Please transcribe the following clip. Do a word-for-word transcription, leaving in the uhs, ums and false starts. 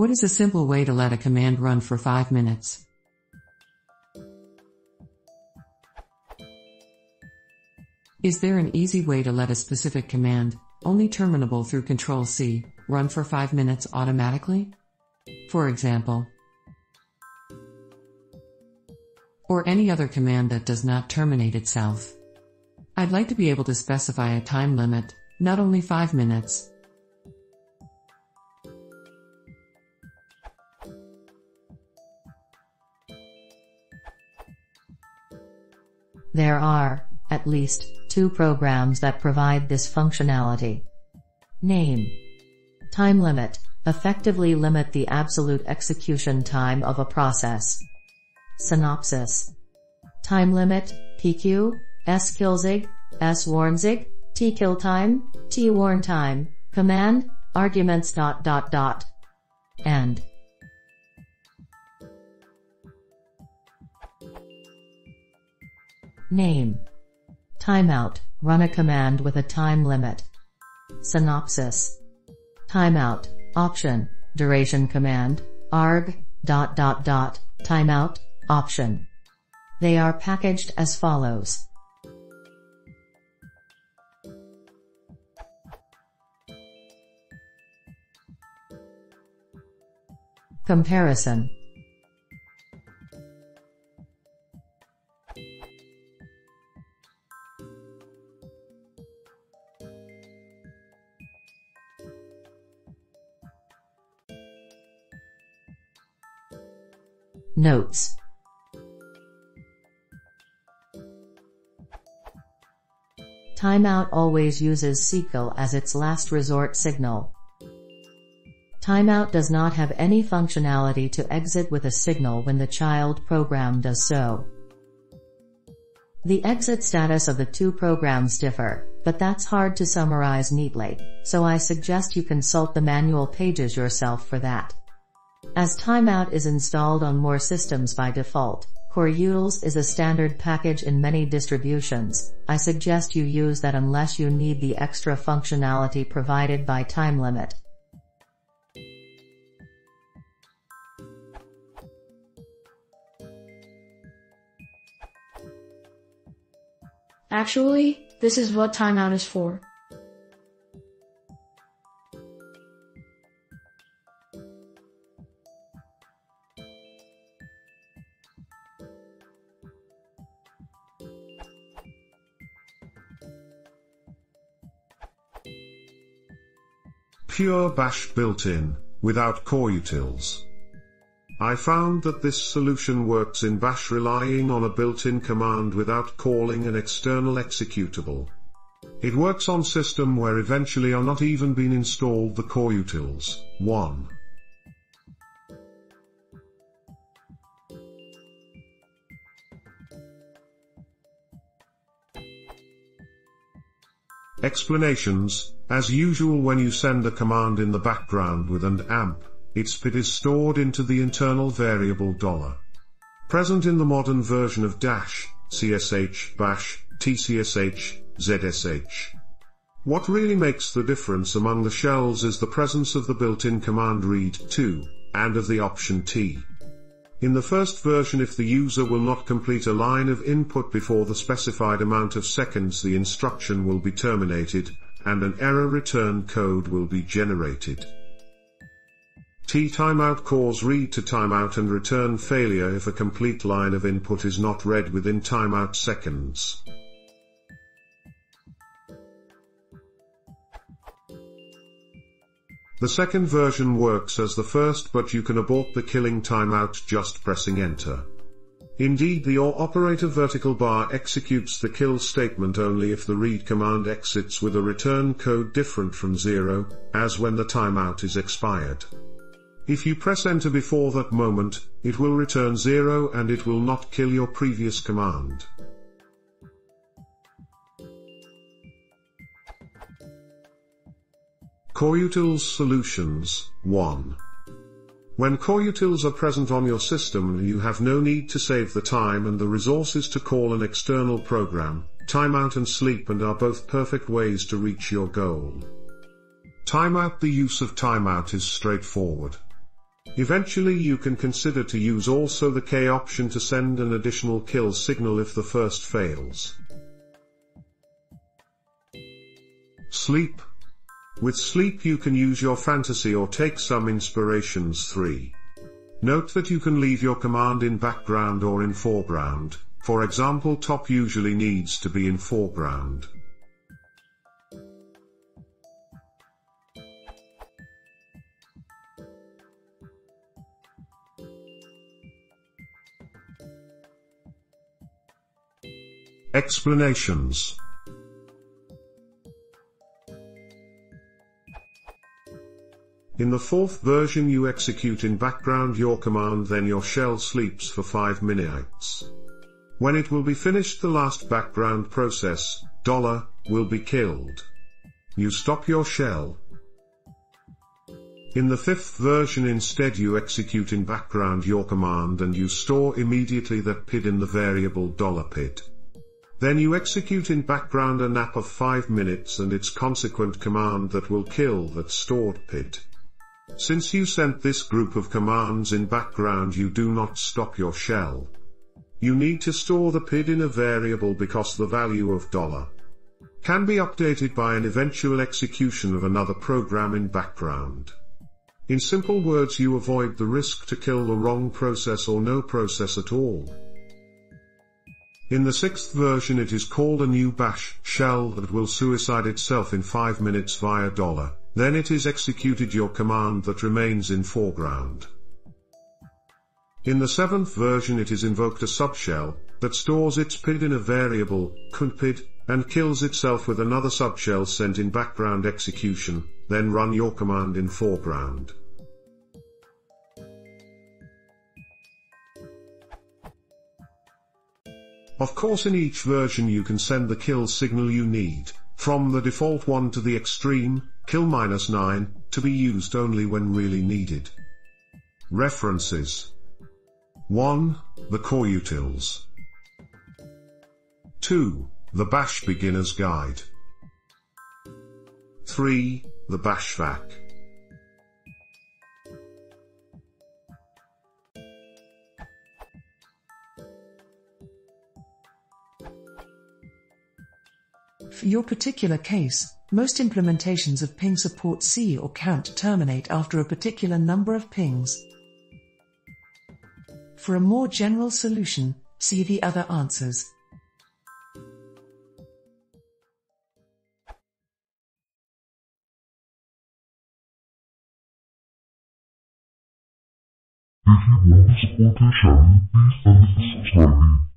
What is a simple way to let a command run for five minutes? Is there an easy way to let a specific command, only terminable through Ctrl C, run for five minutes automatically? For example, or any other command that does not terminate itself. I'd like to be able to specify a time limit, not only five minutes. There are, at least, two programs that provide this functionality. Name. Time limit, effectively limit the absolute execution time of a process. Synopsis. Time limit, P Q, S kill zig, S warn zig, T kill time, T warn time, command, arguments dot dot dot. End. Name. Timeout, run a command with a time limit. Synopsis. Timeout, option, duration command, arg, dot dot dot, timeout, option. They are packaged as follows. Comparison. Notes. Timeout always uses S I G kill as its last resort signal. Timeout does not have any functionality to exit with a signal when the child program does so. The exit status of the two programs differ, but that's hard to summarize neatly, so I suggest you consult the manual pages yourself for that. As timeout is installed on more systems by default, coreutils is a standard package in many distributions. I suggest you use that unless you need the extra functionality provided by time limit. Actually, this is what timeout is for. Pure Bash built-in, without coreutils. I found that this solution works in Bash relying on a built-in command without calling an external executable. It works on system where eventually are not even been installed the coreutils. one. Explanations. As usual, when you send a command in the background with an amp, its P I D is stored into the internal variable dollar. Present in the modern version of dash, csh, bash, tcsh, zsh. What really makes the difference among the shells is the presence of the built-in command read two, and of the option T. In the first version, if the user will not complete a line of input before the specified amount of seconds, the instruction will be terminated, and an error return code will be generated. T timeout calls read to timeout and return failure if a complete line of input is not read within timeout seconds. The second version works as the first, but you can abort the killing timeout just pressing enter. Indeed, the OR operator vertical bar executes the kill statement only if the read command exits with a return code different from zero, as when the timeout is expired. If you press enter before that moment, it will return zero and it will not kill your previous command. Coreutils solutions. one. When coreutils are present on your system, you have no need to save the time and the resources to call an external program. Timeout and sleep and are both perfect ways to reach your goal. Timeout. The use of timeout is straightforward. Eventually you can consider to use also the K option to send an additional kill signal if the first fails. Sleep. With sleep you can use your fantasy or take some inspirations. Three. Note that you can leave your command in background or in foreground, for example top usually needs to be in foreground. Explanations. In the fourth version you execute in background your command, then your shell sleeps for five minutes. When it will be finished the last background process, dollar, will be killed. You stop your shell. In the fifth version instead you execute in background your command and you store immediately that P I D in the variable $P I D. Then you execute in background a nap of five minutes and its consequent command that will kill that stored P I D. Since you sent this group of commands in background you do not stop your shell. You need to store the P I D in a variable because the value of dollar can be updated by an eventual execution of another program in background. In simple words you avoid the risk to kill the wrong process or no process at all. In the sixth version it is called a new bash shell that will suicide itself in five minutes via dollar. Then it is executed your command that remains in foreground. In the seventh version it is invoked a subshell, that stores its P I D in a variable, conpid, and kills itself with another subshell sent in background execution, then run your command in foreground. Of course in each version you can send the kill signal you need, from the default one to the extreme, kill minus nine, to be used only when really needed. References. one. The coreutils. two. The Bash Beginner's Guide. three. The Bash F A Q. For your particular case, most implementations of ping support C or count terminate after a particular number of pings. For a more general solution, see the other answers. If you want to support our channel, please consider subscribing.